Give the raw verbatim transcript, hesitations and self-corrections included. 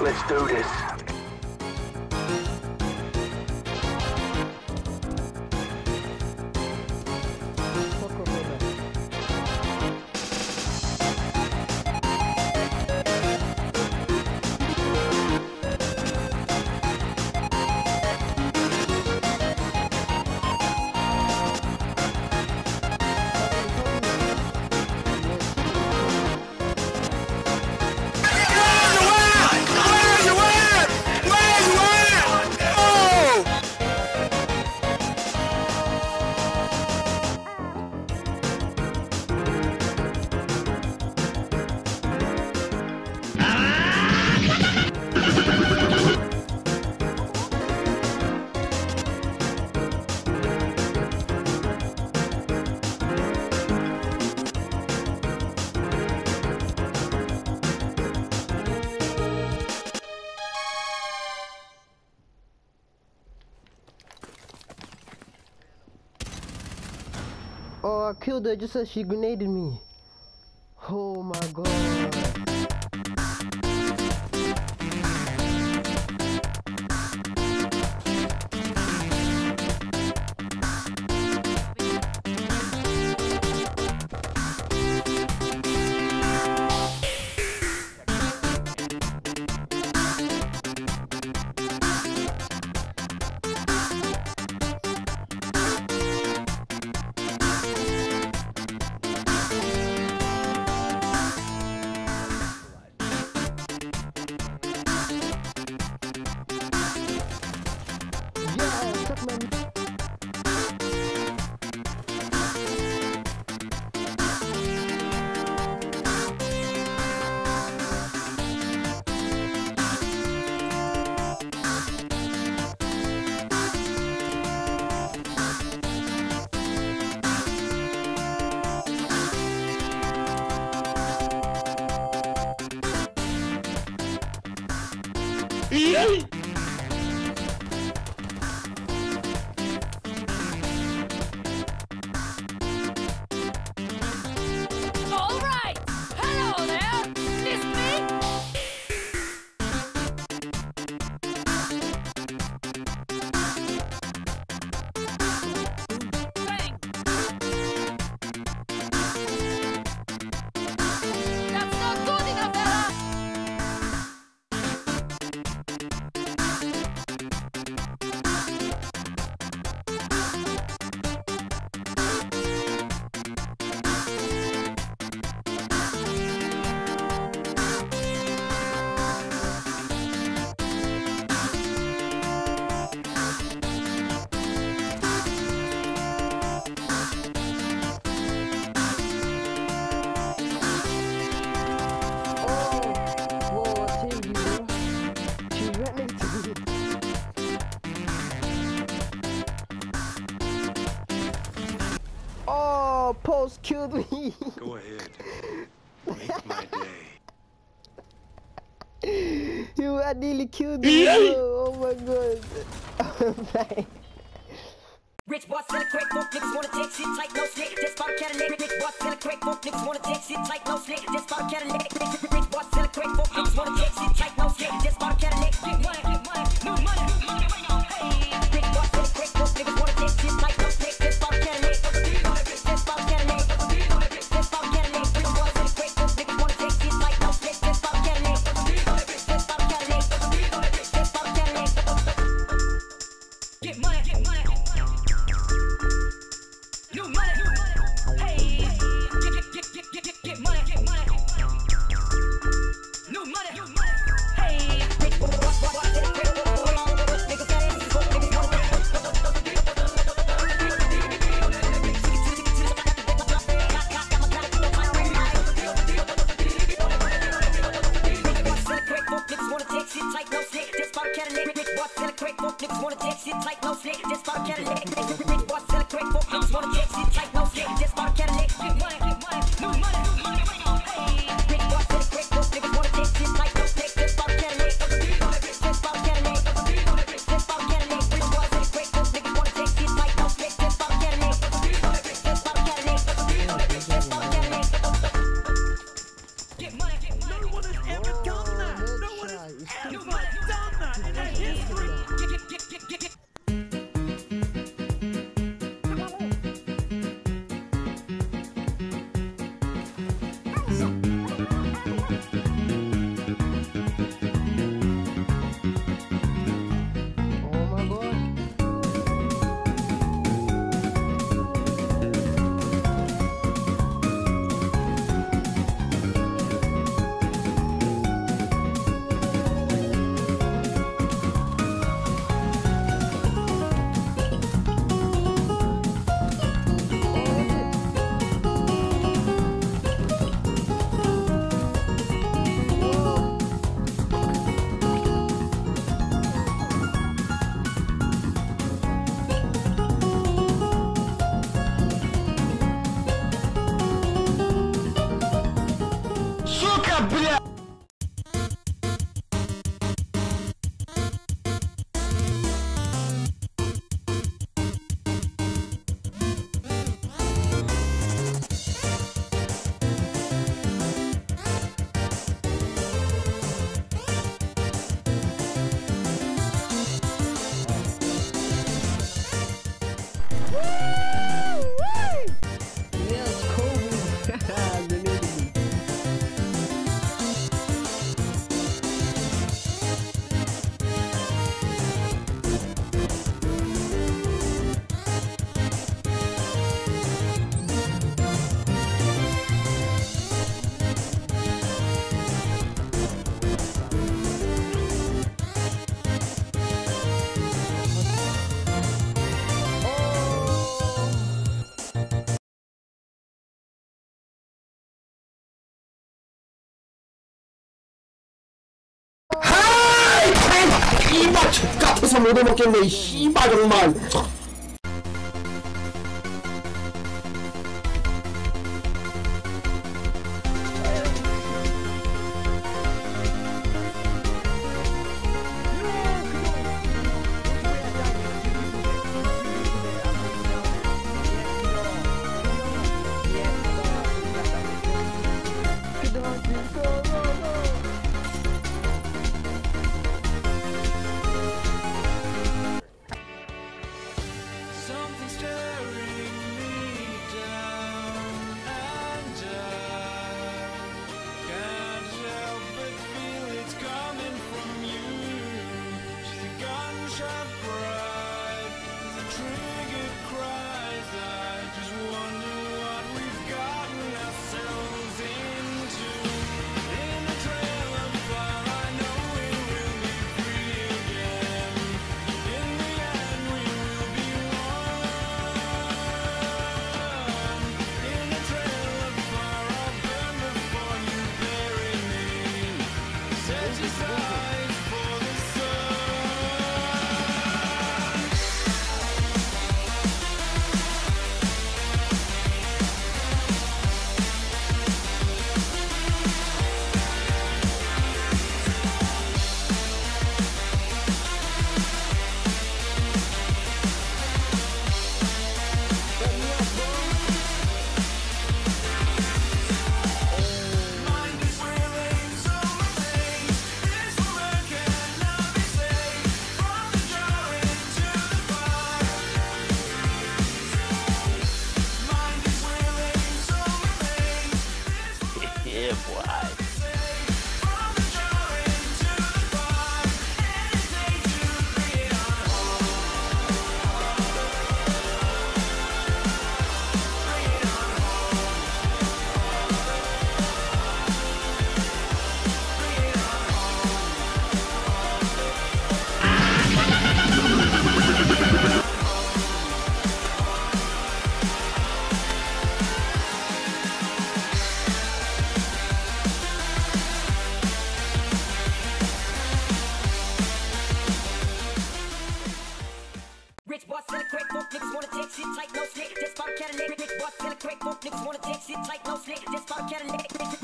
Let's do this. Oh, I killed her just as she grenaded me. Oh my god. Yay! Oh, Post killed me. Go ahead. Make my day. You had nearly killed me. Oh my god. Rich boss in a quick book, niggas wanna take shit like no slick. Just bought a Cadillac. Rich boss in a quick book, niggas wanna take shit like no slick. Just bought a Cadillac. Rich boss in a quick book, niggas wanna take shit like no slick. Just bought a Cadillac. Get money, get money, new money, new money, money on. Hey, rich boss in a quick book, niggas wanna take shit like no slick. Just bought a Cadillac. No 씨발 족같아서 못 해먹겠네. 씨발 정말. Just about a cat and lick, just about a cat and lick.